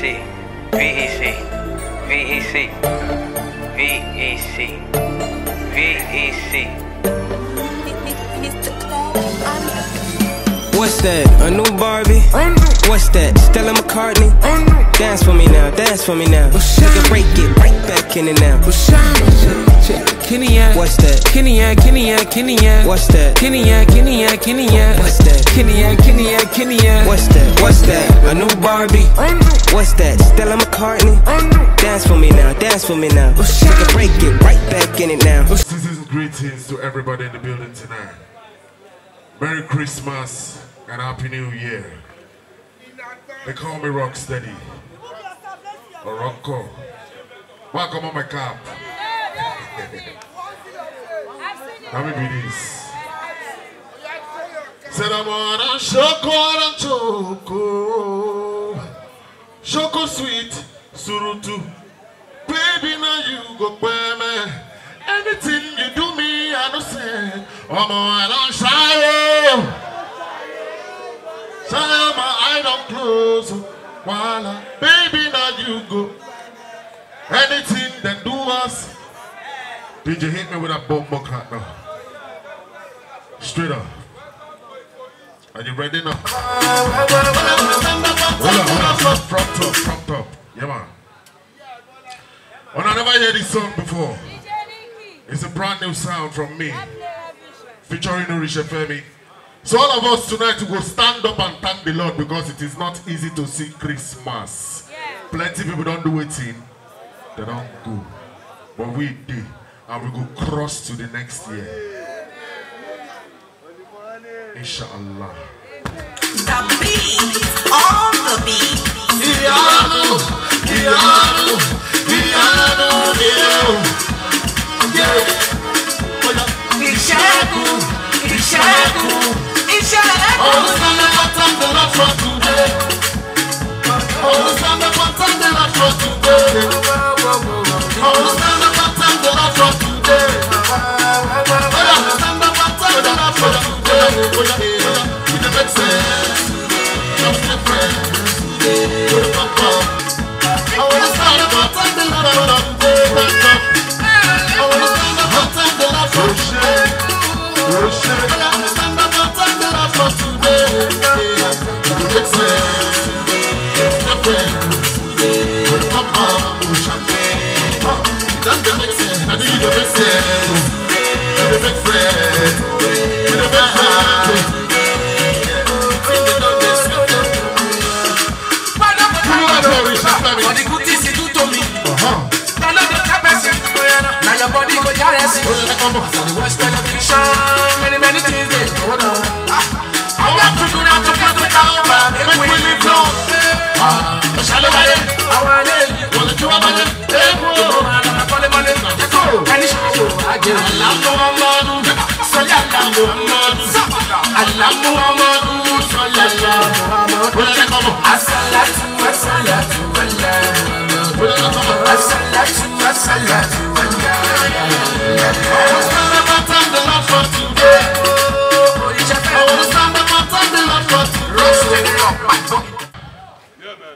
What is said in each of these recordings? VEC, VEC, VEC, VEC, VEC. What's that? A new Barbie? Ondo. What's that? Stella McCartney? Ondo. Dance for me now, dance for me now. Oshiamo. Break it right back in and out. Oshiamo. What's that? Kenya, Kenya, Kenya. What's that? Kenya, Kenya, Kenya. What's that? Kenya, Kenya, Kenya. What's that? What's that? A new Barbie? Ondo. What's that? Stella McCartney? Ondo. Dance for me now, dance for me now. Oshiamo. Break it right back in it now. Greetings to everybody in the building tonight. Merry Christmas and Happy New Year. They call me Rocksteady or Rocko. Welcome on my cap. Let me do this. Said I'm on a choco, choco sweet, surutu. Baby, now you go baby. Anything you do me, I don't say. I'm on a shadow. Shadow, my eye don't close. Voila, baby, now you go. Anything that do us. Did you hit me with a bumbo clap now? Straight up. Are you ready now? Hold up, prompt up, prompt up. Yeah, man. I never heard this song before. It's a brand new sound from me, featuring Oritsefemi. So all of us tonight will stand up and thank the Lord, because it is not easy to see Christmas. Yeah. Plenty of people don't do it in, they don't go. But we do, and we go cross to the next year. Inshallah. The beat, on the beat. Iyano, Iyano, Iyano, Iyano.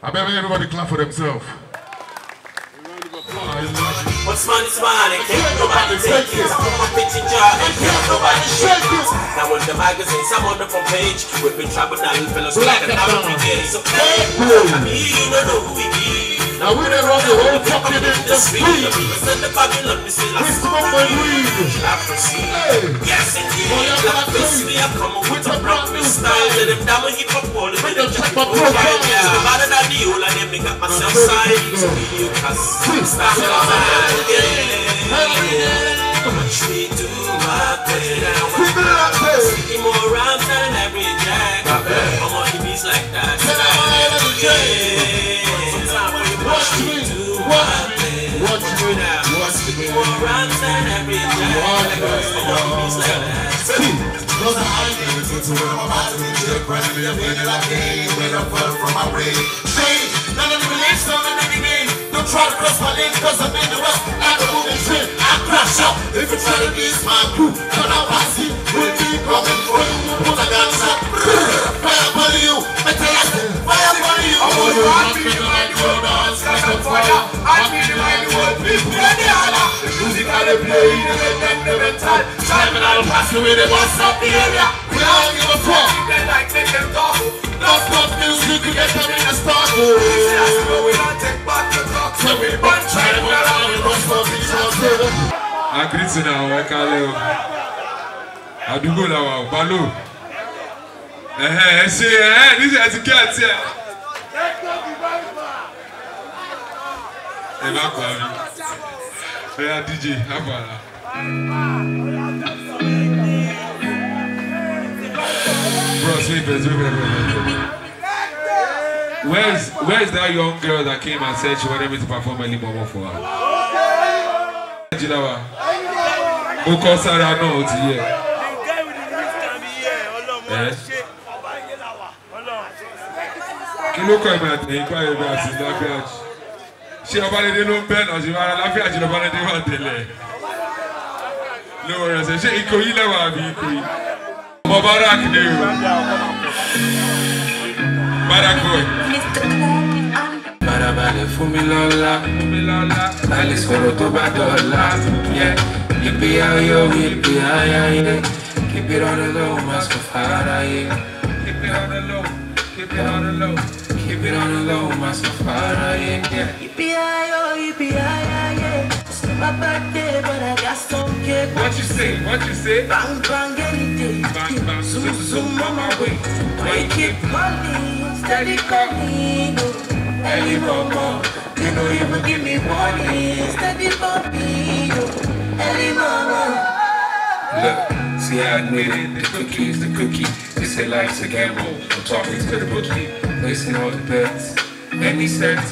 I bet everybody clap for themselves. What's money's money? Can't nobody take it. I'm a pitching job and can't nobody shake it. Now on the magazines, I'm on the front page. We've been trapped down in fellows like an hour every day. So hey, I mean, you don't know who we be. Now we don't run the whole fucking industry. We send the fucking up, we see like we. Yes, indeed. We have come with a brown style. Let them down with hip hop all the way. So rather than the whole of them, they got myself signed. So you can start to. Yeah, much we do my play now. Sticking more rounds than every jack. I'm on the beats like that. Watch me do my play. Watch me now. Sticking more rounds than every jack. I'm on the beats like that. Those are high things into where my body is just pressing me. I'm feeling like I'm made up from my brain. Say, none of the beliefs, none of the niggas. Don't try to cross my legs, cause I'm in the rush. If you try to diss my crew, then I'll pass you. We'll be coming for you. Put a gunshot. Fire upon you. Fire upon you. I want you to be like you. the play, you never time. Time and I'll pass away, they must stop the area. We all give a fuck. Like they can talk. Not music, we get them in the start. We don't take back the talk. So we burn China, we allow you to stop each other. I greet you now, I can't live. I do go now, Baloo. Eh, see, this is a cat here. Yeah, DJ, how about that? Where's that young girl that came and said she wanted me to perform early morning for her? Okay. She don't want to do better. She want to she don't want to do better. No, she Ikoyi lewa abi Ikoyi. Mubarak new. Barakoy. Barabale fumilola, fumilola. Alice koroto badola. Yeah, keep it out yo, keep it high. Keep it on the low, must go far. Keep it on the low, keep it on the low. Keep it on the low, my safari, yeah. Yippee-yi-yo, yippee-yi-yi-yi. It's not my birthday, but I got some cake. What you say, what you say? Bang, bang, anything. Bang, bang, zoom, zoom on my way. Why you keep calling, steady calling. Early mama, you don't even give me warning. Steady calling, early mama. Look, see how I made it, the cookie is the cookie. They say life's a gamble, I'm talking to the bookie. Placing all the bets, any set,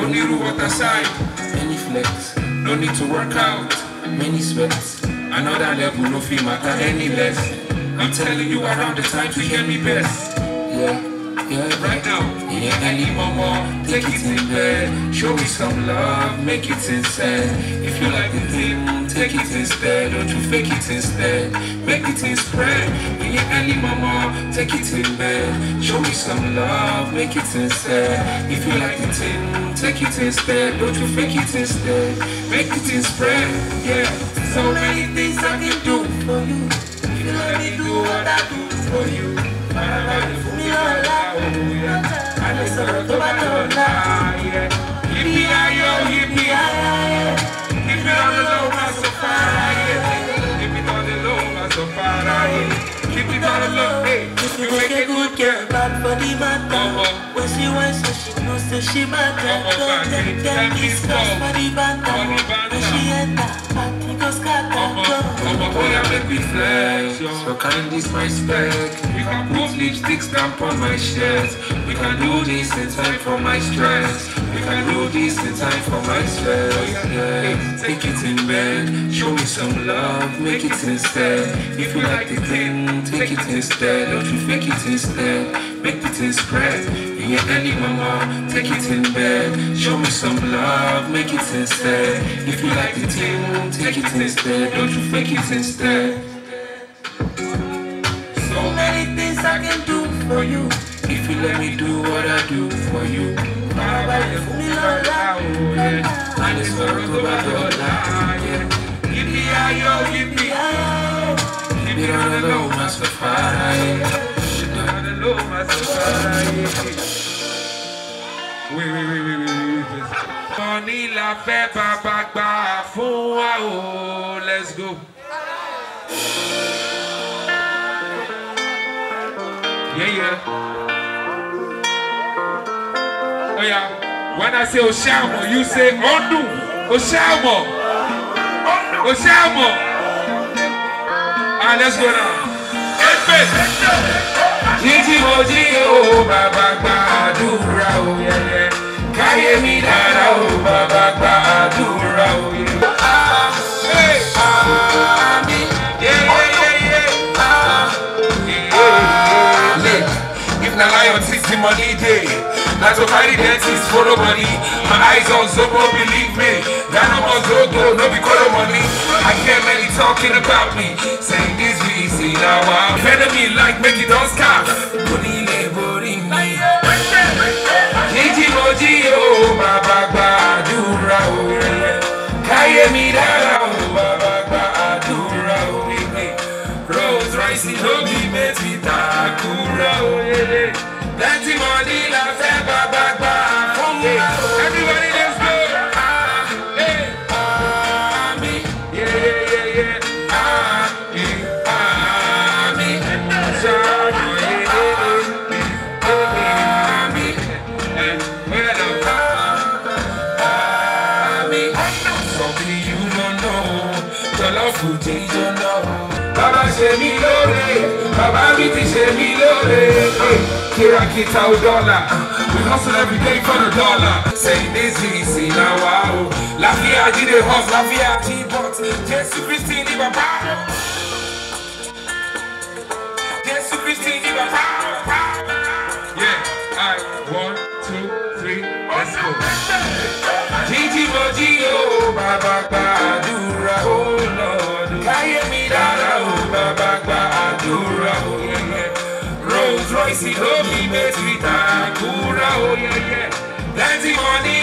only rule what I side, any flex, no need to work out, many sweats, another level, no fee matter any less. I'm telling you around the time to hear me best. Yeah, yeah, right now, yeah, any more, take it in bed, show me some love, make it instead. If you like the thing, take it instead, don't you fake it instead, make it instead. Any mama, take it in bed. Show me some love, make it instead. If you like it in, take it instead. Don't you fake it instead. Make it in spread, yeah. So many things I can do for you. You know let me do what I do for you. I keep it all alone, hey, you make a good girl, bad for the matter. When she wants, so she knows that she matter. Don't take them kiss cause for the banter. When she enter, party goes scatter. Boy, I make me flex, so kind is my spec. You can put lipstick stamp on my shirt. We can do this in time for my stress. We can do this in time for my stress, yeah. Take it in bed, show me some love, make it instead. If you like the thing, take it instead, don't you fake it instead, make it instead. Yeah, any mama, take it in bed, show me some love, make it instead. If you like the thing, take it instead, don't you fake it instead. So many things I can do for you, if you let me do what I do for you. And it's for a yeah. Give me a yo, give me a yo. Keep it on the low, my safari. Keep it on the low, my safari. Wait. Money la fẹ́ bàbá gbà fún wa o, let's go. Yeah. Oh yeah, when I say Oshiamo, you say Ondo. Oshiamo. Oshiamo. Let's go now. Gigi Mojio, Baba Badura, oh yeah. Kayemi Dara, oh Baba Badura, oh yeah. If na lion sees the money day, na to carry dentists for no money. My eyes on Zobo, believe me. That no more Zobo, no be call no money. I hear many talking about me, saying this we see now. If enemy like make it on scarf. Bonile Borimi. Gigi Mojio, Baba Badura, oh yeah. Kayemi Dara, oh Baba. Baba se mi lore, Baba miti se mi lore. Kera Ketao Dalla, we hustle every day for the dollar. Say this easy now, wow. Lafia did a hustle, Lafia G box. JSU Christine Dibaba. JSU Christine Dibaba. Yeah, alright, 1, 2, 3, let's go. Gigi Mojio, Baba Badura, oh Lord. Rolls Royce, he told me, best with a Kura, oh yeah, yeah. Plenty money.